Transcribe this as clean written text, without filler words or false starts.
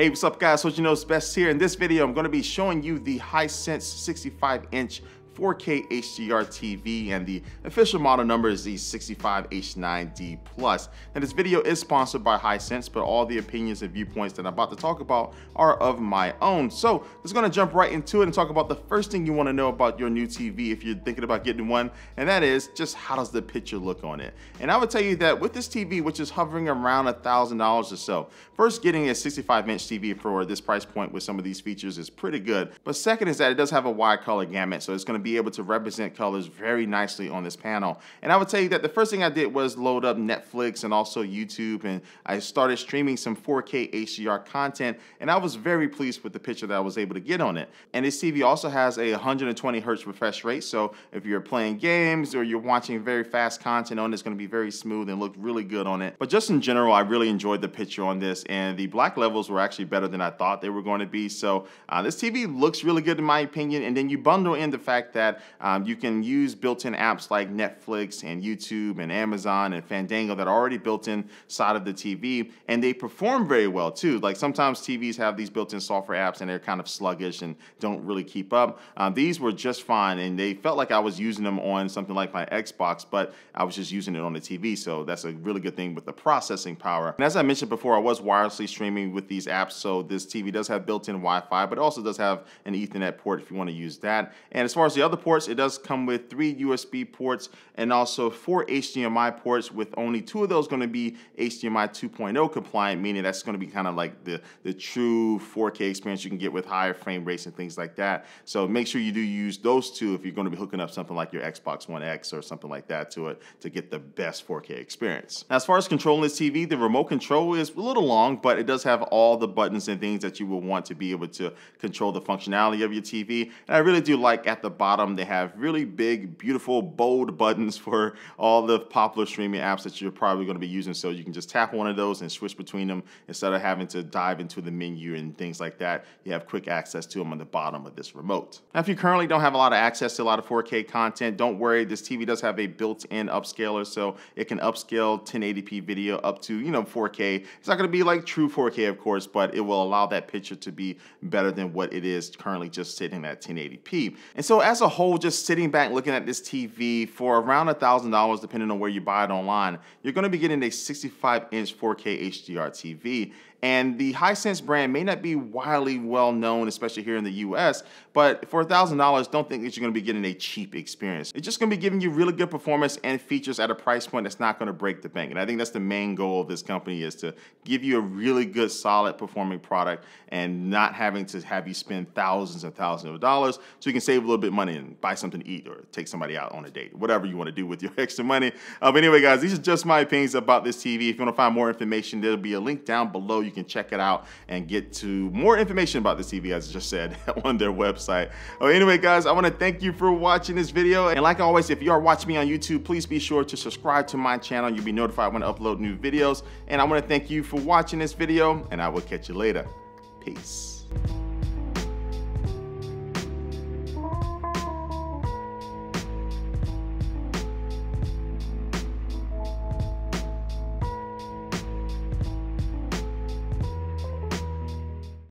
Hey, what's up guys, what you know is best here. In this video, I'm gonna be showing you the Hisense 65-inch 4K HDR TV, and the official model number is the 65H9D Plus. Now this video is sponsored by Hisense, but all the opinions and viewpoints that I'm about to talk about are of my own. So let's gonna jump right into it and talk about the first thing you wanna know about your new TV if you're thinking about getting one, and that is just how does the picture look on it. And I would tell you that with this TV, which is hovering around $1,000 or so, first, getting a 65-inch TV for this price point with some of these features is pretty good. But second is that it does have a wide color gamut, so it's gonna be able to represent colors very nicely on this panel. And I would tell you that the first thing I did was load up Netflix and also YouTube, and I started streaming some 4K HDR content, and I was very pleased with the picture that I was able to get on it. And this TV also has a 120 hertz refresh rate, so if you're playing games or you're watching very fast content on it, it's going to be very smooth and look really good on it. But just in general, I really enjoyed the picture on this, and the black levels were actually better than I thought they were going to be, so this TV looks really good in my opinion. And then you bundle in the fact that you can use built-in apps like Netflix and YouTube and Amazon and Fandango that are already built inside of the TV, and they perform very well too. Like sometimes TVs have these built-in software apps and they're kind of sluggish and don't really keep up. These were just fine, and they felt like I was using them on something like my Xbox, but I was just using it on the TV, so that's a really good thing with the processing power. And as I mentioned before, I was wirelessly streaming with these apps, so this TV does have built-in Wi-Fi, but it also does have an Ethernet port if you want to use that. And as far as the other ports, it does come with 3 USB ports and also 4 HDMI ports, with only 2 of those going to be HDMI 2.0 compliant, meaning that's going to be kind of like the true 4K experience you can get with higher frame rates and things like that. So make sure you do use those 2 if you're going to be hooking up something like your Xbox One X or something like that to it to get the best 4K experience. Now, as far as controlling this TV, the remote control is a little long, but it does have all the buttons and things that you will want to be able to control the functionality of your TV. And I really do like at the bottom they have really big, beautiful, bold buttons for all the popular streaming apps that you're probably going to be using, so you can just tap one of those and switch between them instead of having to dive into the menu and things like that. You have quick access to them on the bottom of this remote. Now, if you currently don't have a lot of access to a lot of 4K content, don't worry. This TV does have a built-in upscaler, so it can upscale 1080p video up to, you know, 4K. It's not going to be like true 4K, of course, but it will allow that picture to be better than what it is currently just sitting at 1080p. And so as a whole, just sitting back looking at this TV for around $1,000, depending on where you buy it online, you're going to be getting a 65-inch 4K HDR TV. And the Hisense brand may not be widely well known, especially here in the US, but for $1,000, don't think that you're gonna be getting a cheap experience. It's just gonna be giving you really good performance and features at a price point that's not gonna break the bank. And I think that's the main goal of this company, is to give you a really good, solid performing product and not having to have you spend thousands and thousands of dollars, so you can save a little bit of money and buy something to eat or take somebody out on a date, whatever you wanna do with your extra money. But anyway, guys, these are just my opinions about this TV. If you wanna find more information, there'll be a link down below. You can check it out and get to more information about this TV, as I just said, on their website. Anyway, guys, I want to thank you for watching this video. And like always, if you are watching me on YouTube, please be sure to subscribe to my channel. You'll be notified when I upload new videos. And I want to thank you for watching this video, and I will catch you later. Peace.